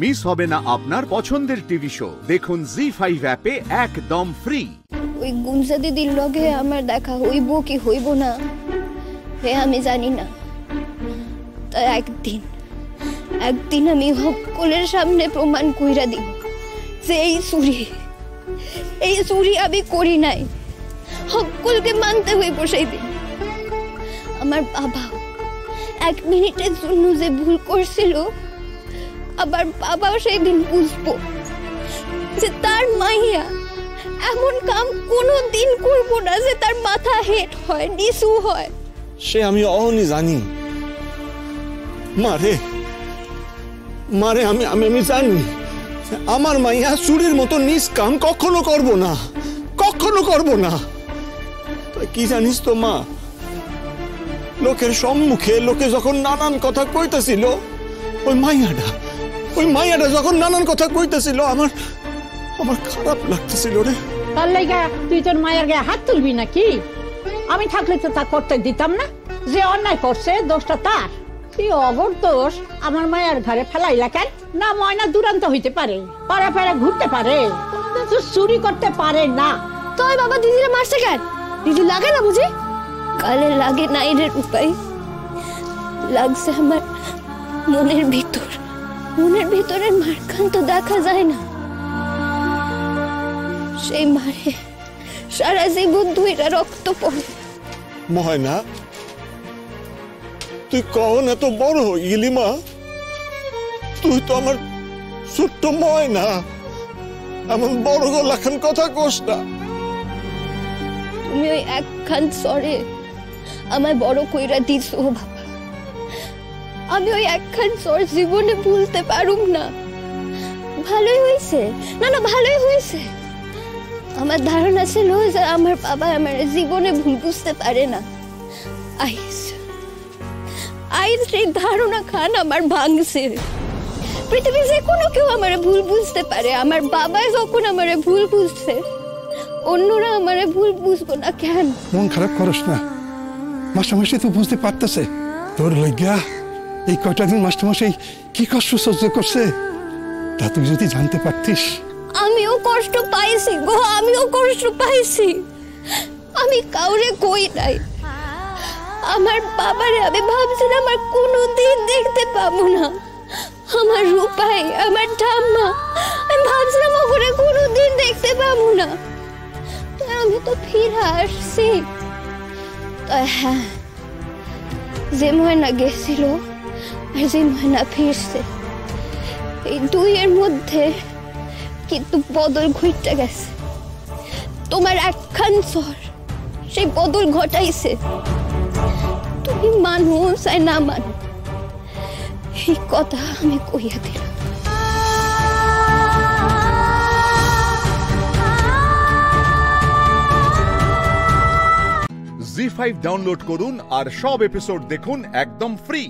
Miss হবে না আপনার পছন্দের টিভি শো, দেখুন জি5 অ্যাপে একদম ফ্রি। ওই গুনসা দিদির লগে আমার দেখা হইব কি হইব না হে আমি জানি না, তাই একদিন আমি সকলের সামনে প্রমাণ কইরা দিব যে এই চুরি আমি করি নাই। সকলকে মানতে হইব সেই দিন। আমার বাবা এক মিনিটের জন্য যে ভুল করছিল, আবার বাবাও সেই দিন বুঝবো যে তার মাইয়া এমন কাম কোনো দিন করবো না যে তার মাথা হেট হয়, নিচু হয়। সে আমি অহনি জানি মারে, আমি জানি আমার মাইয়া চুরির মতো নিজ কাম কখনো করবো না। কি জানিস তো মা, লোকের সম্মুখে লোকে যখন নানান কথা কইতেছিল, ওই মাইয়াটা যখন নানান কথা কইতেছিল, আমার খারাপ লাগতেছিল রে। তার লাগা তুই তোর মায়ের গায়ে হাত তুলবি নাকি? আমি থাকলে তো তা করতে দিতাম না। যে অন্যায় করছে দোষটা তার, তুই অগর দোষ আমার মায়ের ঘরে ফেলাইলা কেন? না ময়না দুরন্ত হইতে পারে, পাড়া ঘুরতে পারে, চুরি করতে পারে না। তোর বাবা দিদিরে মারছে কেন? দিদি লাগে না বুঝি? কালে লাগে নাই রে উপায়, লাগছে আমার মনের ভিতর। মনের ভিতরের মারখান তো দেখা যায় না, সেই মারে সারা জীবন দুইটা রক্ত পড়ে। ময়না তুই কখন এত বড় হয়ে গেলি মা? তুই তো আমার ছোট্ট ময়না, এমন বড় গোলাখান কথা কোস না। তুমি ওই একখান সরে আমায় বড় কইরা দিছ ও বাবা, আমি ওই একখান সর জীবনে ভুলতে পারুম না। ভালোই হয়েছে। আমার ধারণা ছিল যে আমার বাবা আমার জীবনে ভুল বুঝতে পারে না। আইজ সেই ধারণা খান আমার ভাঙছে। পৃথিবীর যে কোনো কেউ আমার ভুল বুঝতে পারে। আমার বাবা যখন আমার ভুল বুঝছে, অন্যরা আমার ভুল বুঝবো না কেন? মন খারাপ করিস না, মাস্টারমশাই তো বুঝতে পারতেছে। তোর লজ্ঞা এই কয়টা দিন মাস্টারমশাই কি কষ্ট সহ্য করছে, তা তুই যদি জানতে পারতিস। আমিও কষ্ট পাইছি। আমি কাউরে কই নাই। আমার বাবারে আমি ভাবছিলাম আমার কোনোদিন দেখতে পাবো না। আমার রূপাই, আমার ঠাম্মা, আমি ভাবছিলাম ওরে কোনোদিন দেখতে পাবো না। আমি তো ফিরে আসছি। হ্যাঁ, যে ময়না গেছিল আর যে ময়না ফিরছে, এই দুইয়ের মধ্যে কিন্তু বদল ঘটে গেছে। তোমার একখান সর সেই বদল ঘটাইছে। তুমি মানু চাই না মানু, এই কথা আমি কইয়া দিলাম। জি5 ডাউনলোড করুন আর সব এপিসোড দেখুন একদম ফ্রি।